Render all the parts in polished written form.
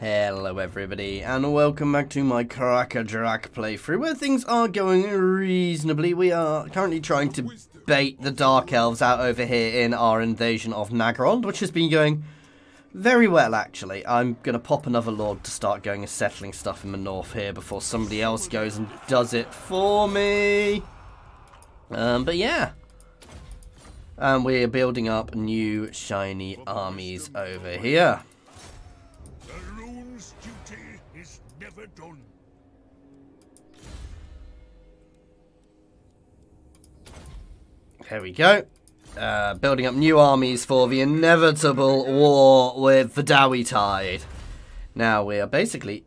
Hello everybody, and welcome back to my Kraka Drak playthrough, where things are going reasonably. We are currently trying to bait the Dark Elves out over here in our invasion of Naggarond, which has been going very well, actually. I'm going to pop another Lord to start going and settling stuff in the north here before somebody else goes and does it for me. But yeah. And we're building up new shiny armies over here. Done. Here we go. Building up new armies for the inevitable war with the Dawi Tide. Now we are basically...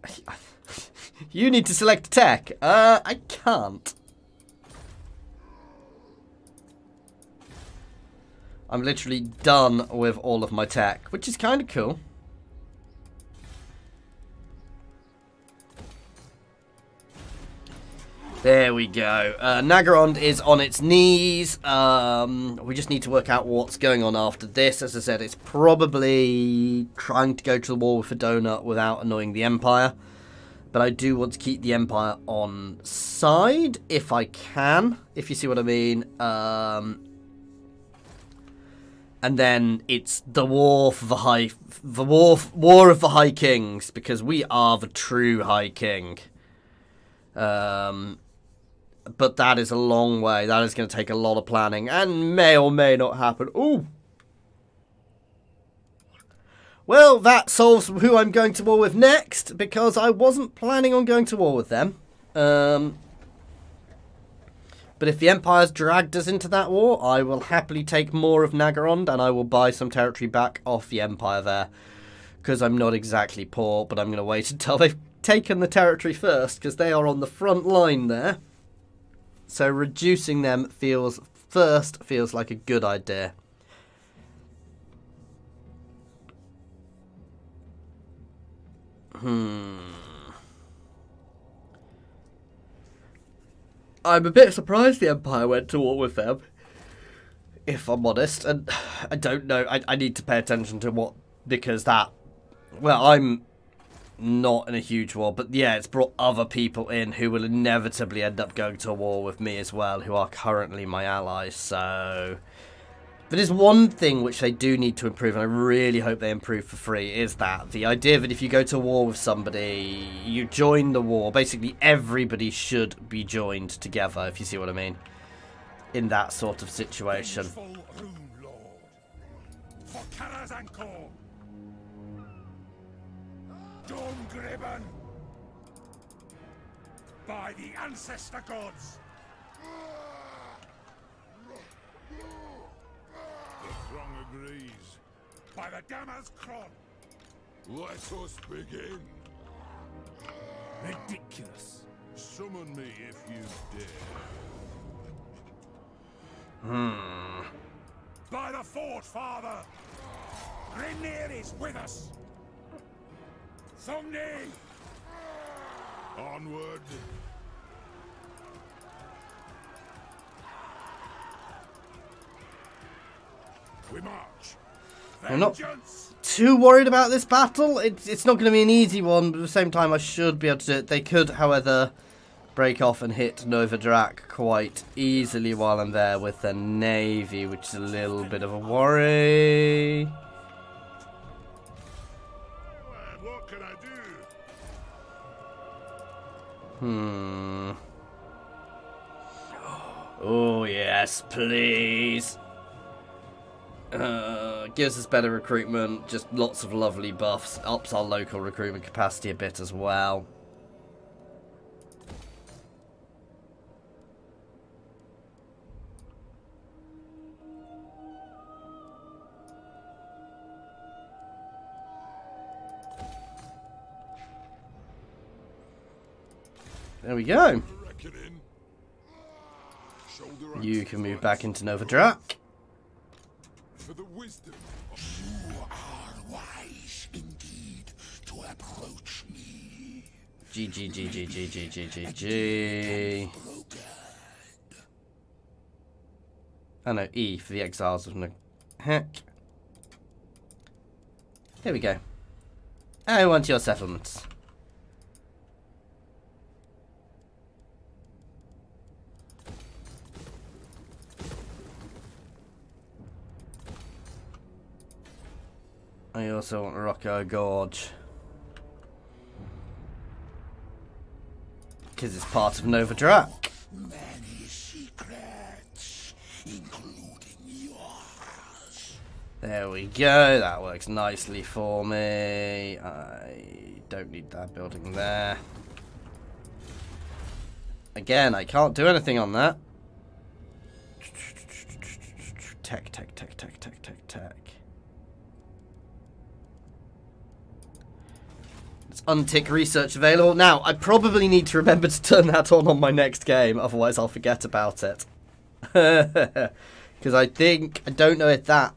You need to select tech. I can't. I'm literally done with all of my tech, which is kind of cool. There we go. Naggarond is on its knees. We just need to work out what's going on after this. As I said, it's probably trying to go to the wall with a donut without annoying the Empire. But I do want to keep the Empire on side, if I can, if you see what I mean. And then it's the war for the war of the High Kings, because we are the true High King. But that is a long way. That is going to take a lot of planning and may or may not happen. Ooh. Well, that solves who I'm going to war with next, because I wasn't planning on going to war with them. But if the Empire's dragged us into that war, I will happily take more of Naggarond, and I will buy some territory back off the Empire there, because I'm not exactly poor, but I'm going to wait until they've taken the territory first, because they are on the front line there. So reducing them feels like a good idea. I'm a bit surprised the Empire went to war with them, if I'm honest. And I don't know. I need to pay attention to what, because that... Well, I'm not in a huge war, but yeah, it's brought other people in who will inevitably end up going to war with me as well, who are currently my allies. So there is one thing which they do need to improve, and I really hope they improve for free, is that the idea that if you go to war with somebody, you join the war. Basically everybody should be joined together, if you see what I mean, in that sort of situation. Stone-gribbon, by the ancestor gods, the throng agrees. By the Damas Kron, let us begin. Ridiculous. Summon me if you dare. By the Fort Father, Grineer is with us. Someday. Onward. We march. Vengeance. I'm not too worried about this battle. It's not going to be an easy one, but at the same time I should be able to do it. They could, however, break off and hit Novadrak quite easily while I'm there with the navy, which is a little bit of a worry. Oh, yes, please. Gives us better recruitment. Just lots of lovely buffs. Ups our local recruitment capacity a bit as well. There we go. You can move back into Novadrak. For the wisdom of you are wise indeed to approach me. G. Oh no, E for the Exiles of the Heck. There we go. I want your settlements. I also want Rocco Gorge. Because it's part of Novadrak. Many secrets, including yours. There we go. That works nicely for me. I don't need that building there. Again, I can't do anything on that. Tech. Untick research available. Now, I probably need to remember to turn that on my next game, otherwise I'll forget about it. Because I don't know if that,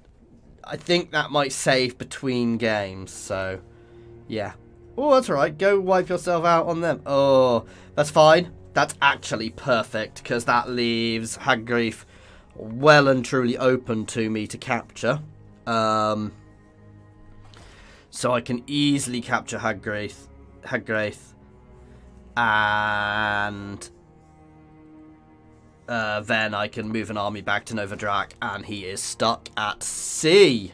I think that might save between games, so, yeah. Oh, that's alright, go wipe yourself out on them. Oh, that's fine. That's actually perfect, because that leaves Hag Graef well and truly open to me to capture. So I can easily capture Haggraith and then I can move an army back to Novadrak, and he is stuck at sea.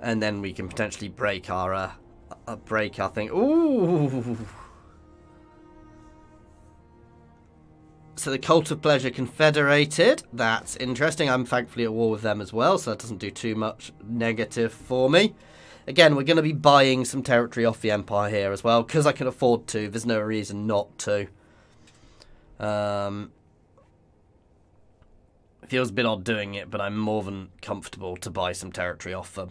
And then we can potentially break our thing. Ooh! So the Cult of Pleasure confederated. That's interesting. I'm thankfully at war with them as well, so that doesn't do too much negative for me. Again, we're going to be buying some territory off the Empire here as well, because I can afford to. There's no reason not to. It feels a bit odd doing it, but I'm more than comfortable to buy some territory off them.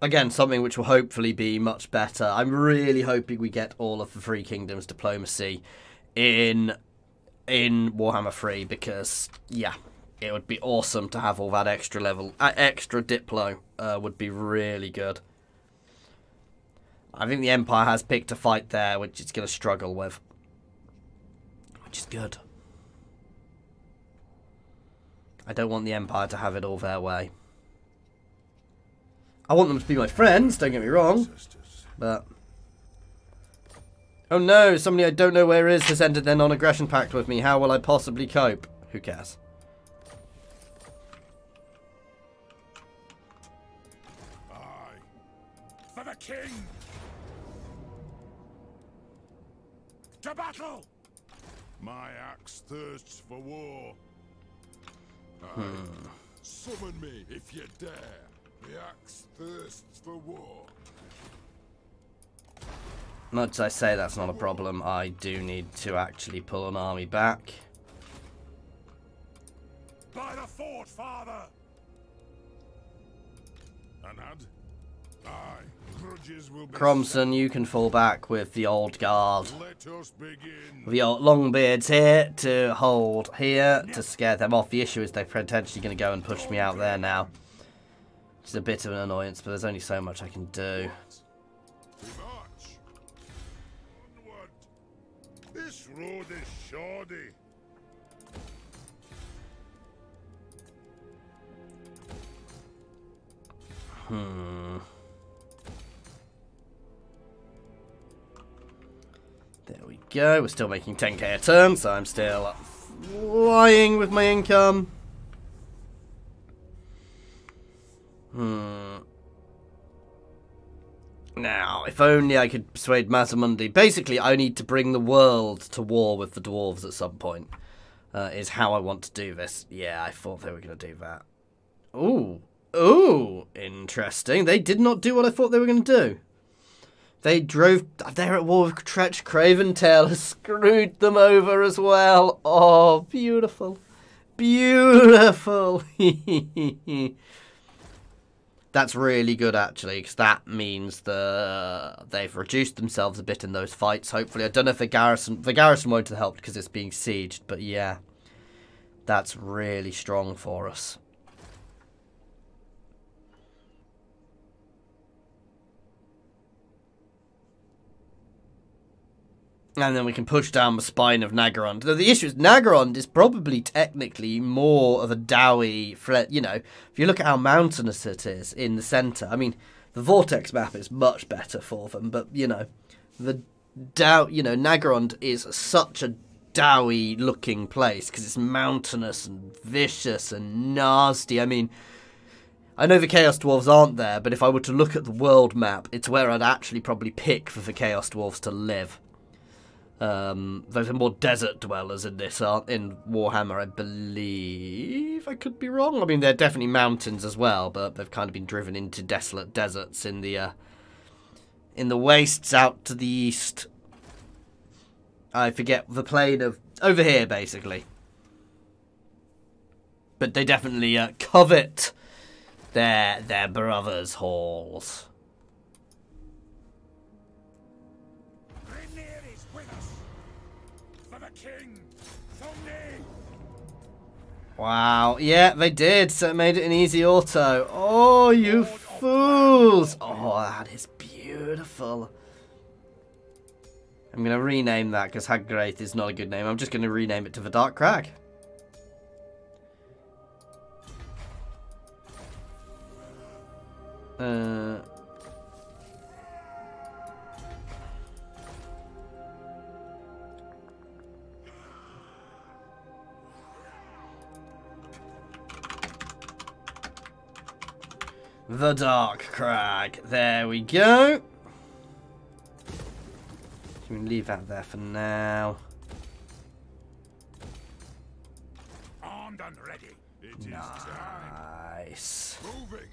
Again, something which will hopefully be much better. I'm really hoping we get all of the Three Kingdoms diplomacy in Warhammer 3 because, yeah, it would be awesome to have all that extra level. Extra diplo would be really good. I think the Empire has picked a fight there, which it's going to struggle with. Which is good. I don't want the Empire to have it all their way. I want them to be my friends, don't get me wrong, but... Oh no, somebody I don't know where is has entered their non-aggression pact with me. How will I possibly cope? Who cares? Aye. For the king! To battle! My axe thirsts for war. Aye. Summon me if you dare. The axe thirsts for war. Much as I say that's not a problem, I do need to actually pull an army back. By the fort, father! Anad? Aye. Grudges will be Cromson, you can fall back with the old guard. Let us begin. The old Longbeards here to hold here to scare them off. The issue is they're potentially going to go and push me out there now. It's a bit of an annoyance, but there's only so much I can do. This road is shoddy. There we go. We're still making 10k a turn, so I'm still flying with my income. Now, if only I could persuade Mazamundi. Basically, I need to bring the world to war with the dwarves at some point. Is how I want to do this. Yeah, I thought they were going to do that. Ooh, interesting. They did not do what I thought they were going to do. They're at war with Tretch Craventail. Has screwed them over as well. Oh, beautiful. Beautiful. That's really good, actually, because that means they've reduced themselves a bit in those fights, hopefully. I don't know if the garrison won't have helped because it's being sieged, but yeah, that's really strong for us. And then we can push down the spine of Naggarond. Though the issue is Naggarond is probably technically more of a Dawi, you know, if you look at how mountainous it is in the centre. I mean, the Vortex map is much better for them, but, you know, the Naggarond is such a Dawi-looking place because it's mountainous and vicious and nasty. I mean, I know the Chaos Dwarves aren't there, but if I were to look at the world map, it's where I'd actually probably pick for the Chaos Dwarves to live. Those are more desert dwellers in this, aren't in Warhammer, I believe. I could be wrong. I mean, they're definitely mountains as well, but they've kind of been driven into desolate deserts in the wastes out to the east. I forget the plain of over here, basically. But they definitely covet their brothers' halls. Wow, yeah, they did, so it made it an easy auto. Oh, you fools! Oh, that is beautiful. I'm going to rename that, because Hag Graef is not a good name. I'm just going to rename it to the Dark Crag. The Dark Crag. There we go. Can we leave that there for now? Armed and ready. It nice. Is time. Moving.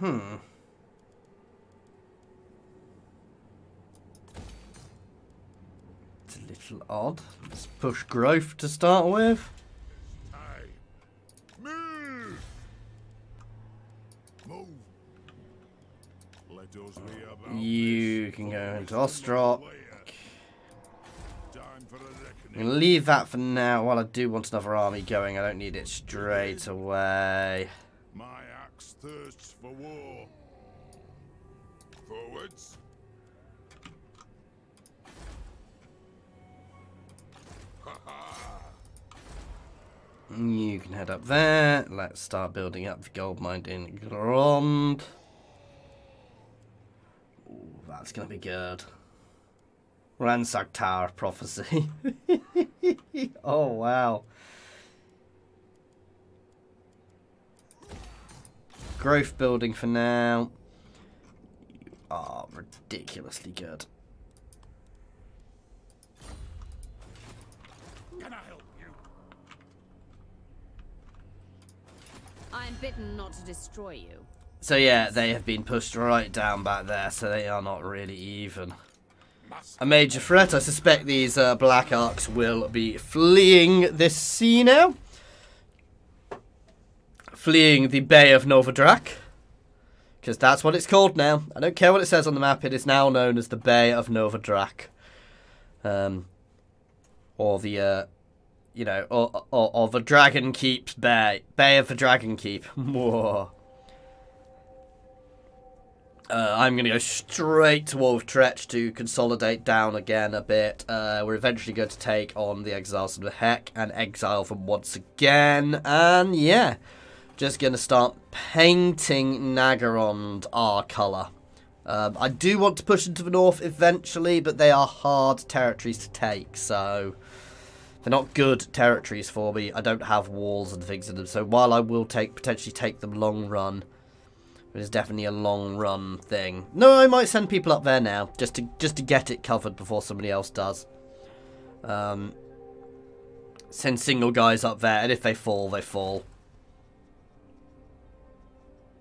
Hmm. It's a little odd. Let's push growth to start with. Move. Move. Let us be about you can go into Ostroh. I'm going to leave that for now. While I do want another army going, I don't need it straight away. My axe thirsts for war. Forwards. You can head up there. Let's start building up the gold mine in Gromb. Ooh, that's going to be good. Ransack Tower Prophecy. Oh, wow. Growth building for now. You are ridiculously good. Can I help you? I am bidden not to destroy you. So yeah, they have been pushed right down back there, so they are not really even. A major threat. I suspect these black arcs will be fleeing this sea now. Fleeing the Bay of Novadrak, because that's what it's called now. I don't care what it says on the map, it is now known as the Bay of Novadrak. Or the, you know, or the Dragon Keep's Bay. Bay of the Dragon Keep. Whoa. I'm going to go straight to Wolf Tretch to consolidate down again a bit. We're eventually going to take on the Exiles of the Heck and exile them once again. And yeah. Just going to start painting Naggarond our colour. I do want to push into the north eventually, but they are hard territories to take, so they're not good territories for me. I don't have walls and things in them, so while I will potentially take them long run, it is definitely a long run thing. No, I might send people up there now, just to get it covered before somebody else does. Send single guys up there, and if they fall, they fall.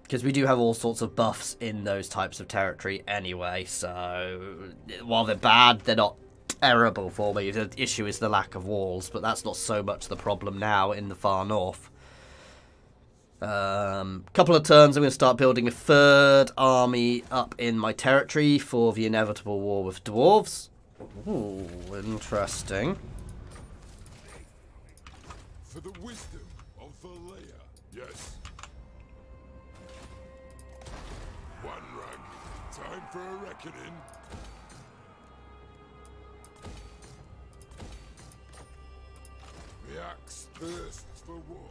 Because we do have all sorts of buffs in those types of territory anyway, so while they're bad, they're not terrible for me. The issue is the lack of walls, but that's not so much the problem now in the far north. Couple of turns, I'm going to start building a third army up in my territory for the inevitable war with dwarves. Ooh, interesting. For the wisdom of Valleia, yes. One rug, time for a reckoning. The axe thirsts for war.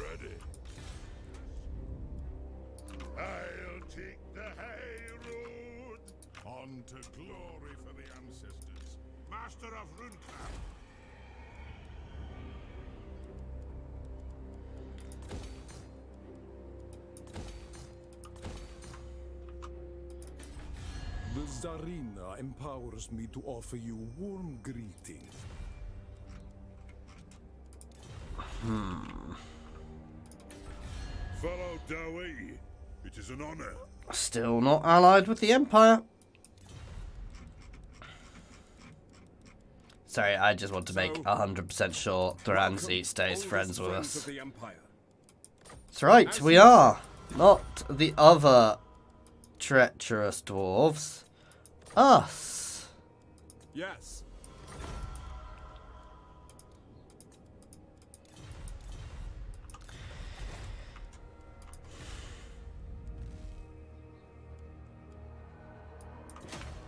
Ready. I'll take the high road. On to glory for the ancestors. Master of Runcrack. The Tsarina empowers me to offer you warm greetings. Follow Dawi. It is an honor. Still not allied with the Empire. Sorry, I just want to make 100% sure Thranzi stays friends with us. That's right, we are. Not the other treacherous dwarves. Us. Yes.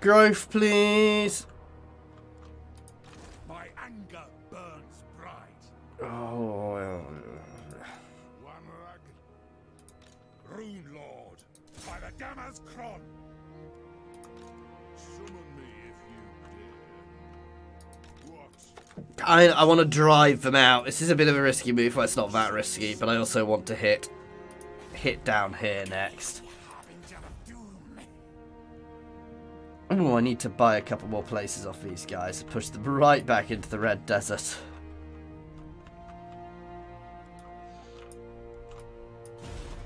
Growth, please. My anger burns bright. Oh, one rag. Rune Lord by the Damas Kron. Summon me if you dare. What? I want to drive them out. This is a bit of a risky move. Well, it's not that risky, but I also want to hit down here next. Ooh, I need to buy a couple more places off these guys to push them right back into the red desert.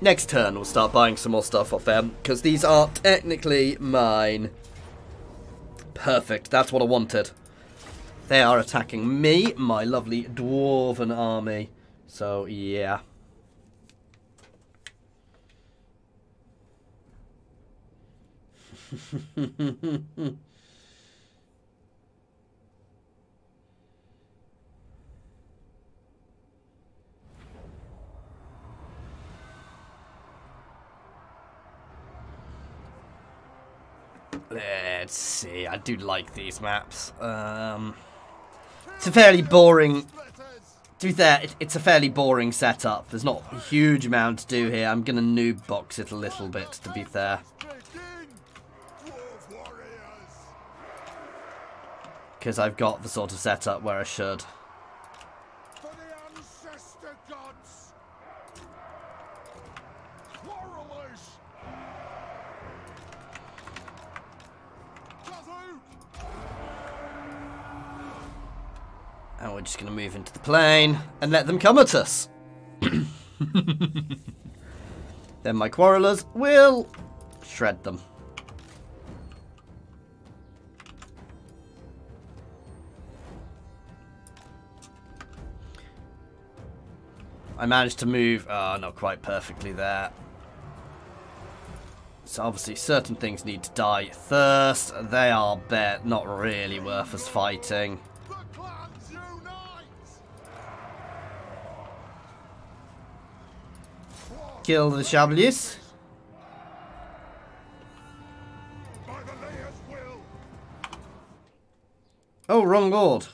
Next turn, we'll start buying some more stuff off them, because these are technically mine. Perfect, that's what I wanted. They are attacking me, my lovely dwarven army. So, yeah. Let's see. I do like these maps. It's a fairly boring. To be fair, it's a fairly boring setup. There's not a huge amount to do here. I'm gonna noob box it a little bit. To be fair. Because I've got the sort of setup where I should. For the ancestor gods. Warriors. And we're just going to move into the plane and let them come at us. Then my quarrelers will shred them. I managed to move, not quite perfectly there. So obviously certain things need to die. Thirst, they are bet not really worth us fighting. The clans unite! Kill the Chevaliers. By the layer's will. Oh, wrong lord.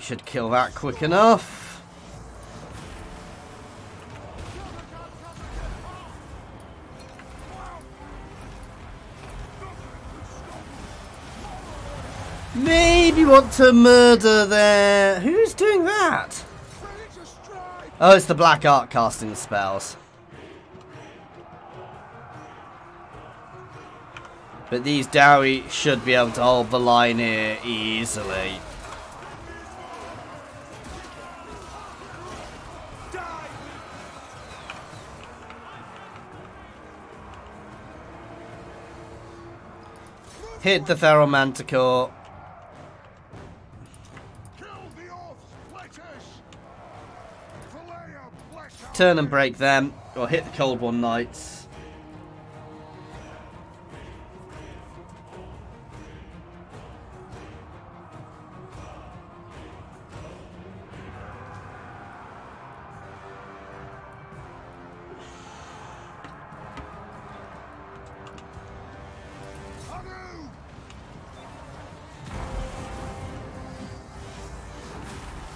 Should kill that quick enough. Maybe want to murder their... Who's doing that? Oh, it's the Black Art casting the spells. But these Dawi should be able to hold the line here easily. Hit the Feral Manticore. Turn and break them. Or hit the Cold One Knights.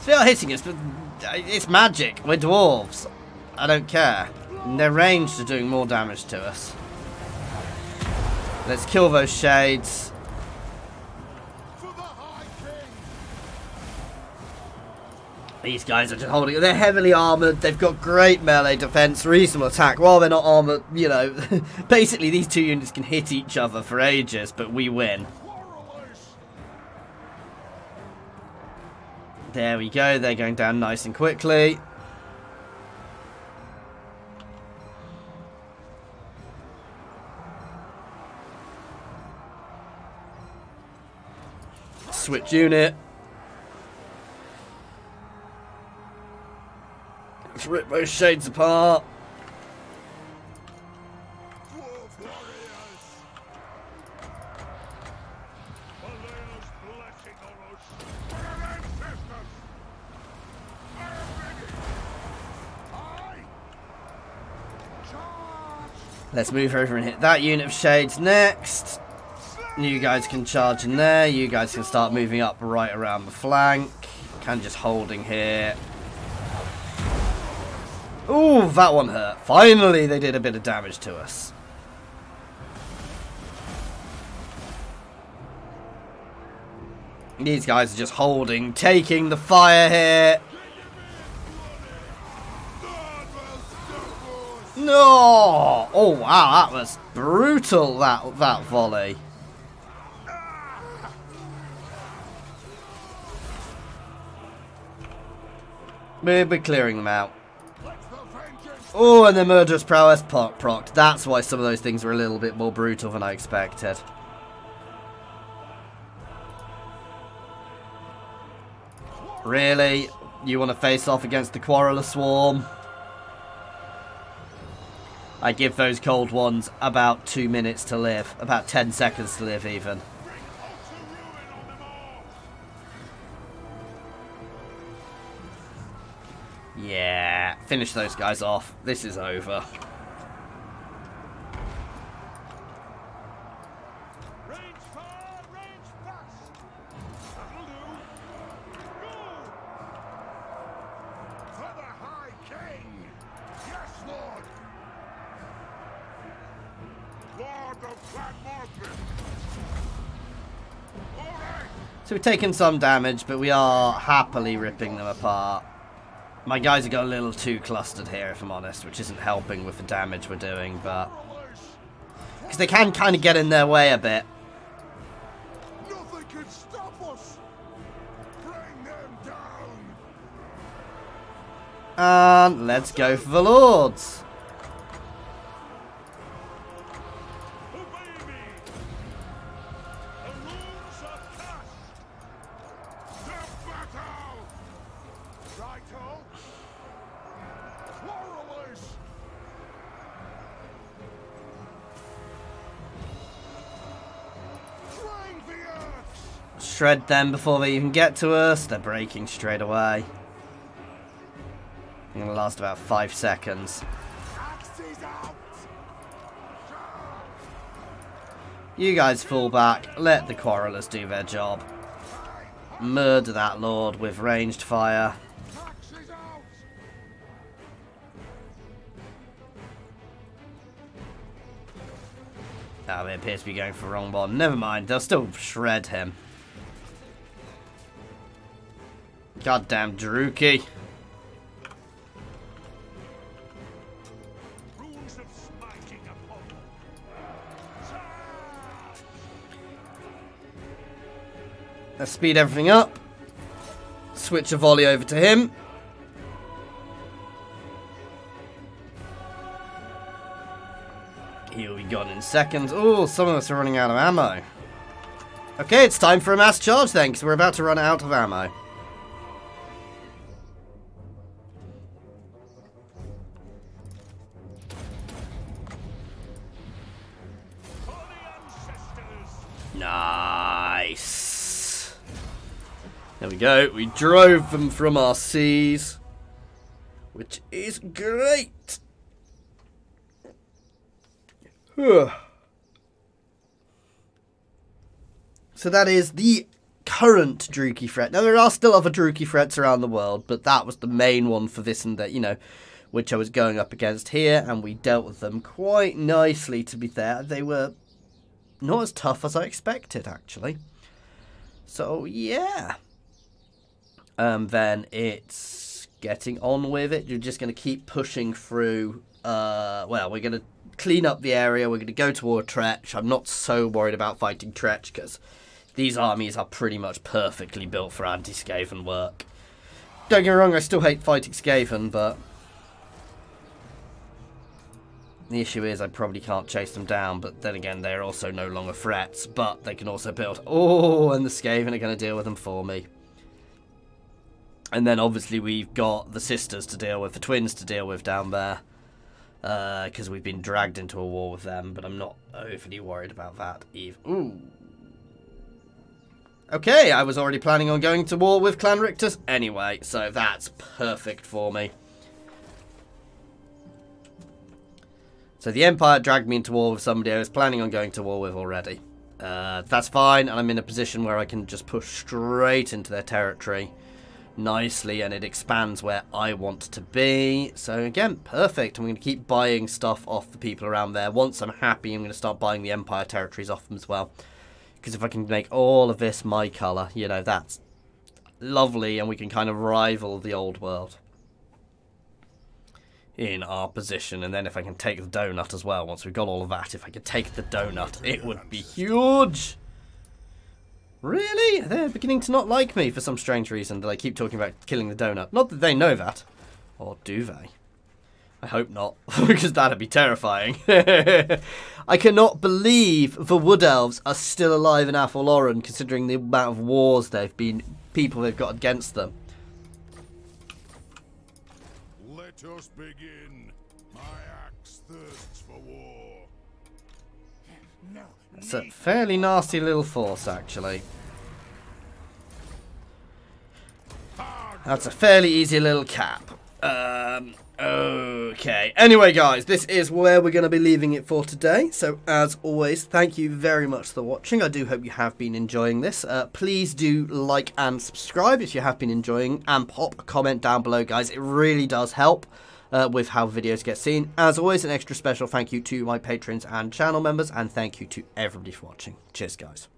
They are hitting us, but it's magic. We're dwarves. I don't care. And their ranged are doing more damage to us. Let's kill those shades. These guys are just holding. They're heavily armoured. They've got great melee defence, reasonable attack. While they're not armoured, you know, basically these two units can hit each other for ages, but we win. There we go. They're going down nice and quickly. Switch unit. Let's rip those shades apart. Let's move over and hit that unit of shades next. You guys can charge in there. You guys can start moving up right around the flank. Kind of just holding here. Ooh, that one hurt. Finally, they did a bit of damage to us. These guys are just holding, taking the fire here. No! Oh wow, that was brutal, that volley. We're clearing them out. Oh, and the murderous prowess procced. That's why some of those things were a little bit more brutal than I expected. Really? You want to face off against the Quarreler Swarm? I give those cold ones about 2 minutes to live. About 10 seconds to live, even. Yeah, finish those guys off. This is over. So we've taken some damage, but we are happily ripping them apart. My guys have got a little too clustered here, if I'm honest, which isn't helping with the damage we're doing, but... because they can kind of get in their way a bit. Nothing can stop us. Bring them down. And let's go for the Lords. Shred them before they even get to us. They're breaking straight away. I'm going to last about 5 seconds. You guys fall back. Let the quarrelers do their job. Murder that lord with ranged fire. Oh, they appear to be going for the wrong one. Never mind. They'll still shred him. Goddamn Druchii. Let's speed everything up. Switch a volley over to him. He'll be gone in seconds. Oh, some of us are running out of ammo. Okay, it's time for a mass charge then, because we're about to run out of ammo. Nice. There we go. We drove them from our seas, which is great. So that is the current Druchii threat. Now, there are still other Druchii threats around the world, but that was the main one for this and that, you know, which I was going up against here, and we dealt with them quite nicely, to be fair. They were not as tough as I expected, actually. So, yeah. Then it's getting on with it. You're just going to keep pushing through. Well, we're going to clean up the area. We're going to go toward Tretch. I'm not so worried about fighting Tretch because these armies are pretty much perfectly built for anti-Skaven work. Don't get me wrong, I still hate fighting Skaven, but the issue is I probably can't chase them down. But then again, they're also no longer threats, but they can also build. Oh, and the Skaven are going to deal with them for me. And then obviously we've got the sisters to deal with, the twins to deal with down there. Because we've been dragged into a war with them, but I'm not overly worried about that either. Ooh. Okay, I was already planning on going to war with Clan Rictus anyway, so that's perfect for me. So the Empire dragged me into war with somebody I was planning on going to war with already. That's fine, and I'm in a position where I can just push straight into their territory nicely, and it expands where I want to be. So again, perfect. I'm going to keep buying stuff off the people around there. Once I'm happy, I'm going to start buying the Empire territories off them as well, because if I can make all of this my colour, you know, that's lovely, and we can kind of rival the old world in our position. And then if I can take the donut as well, once we've got all of that, if I could take the donut, it would be huge. Really? They're beginning to not like me for some strange reason that I keep talking about killing the donut. Not that they know that. Or do they? I hope not, because that'd be terrifying. I cannot believe the Wood Elves are still alive in Athel-Loran, considering the amount of wars they've been, people they've got against them. Let us begin. My axe thirsts for war. No. It's a fairly nasty little force, actually. That's a fairly easy little cap. Okay. Anyway, guys, this is where we're going to be leaving it for today. So, as always, thank you very much for watching. I do hope you have been enjoying this. Please do like and subscribe if you have been enjoying, and pop a comment down below, guys. It really does help with how videos get seen. As always, an extra special thank you to my patrons and channel members, and thank you to everybody for watching. Cheers, guys.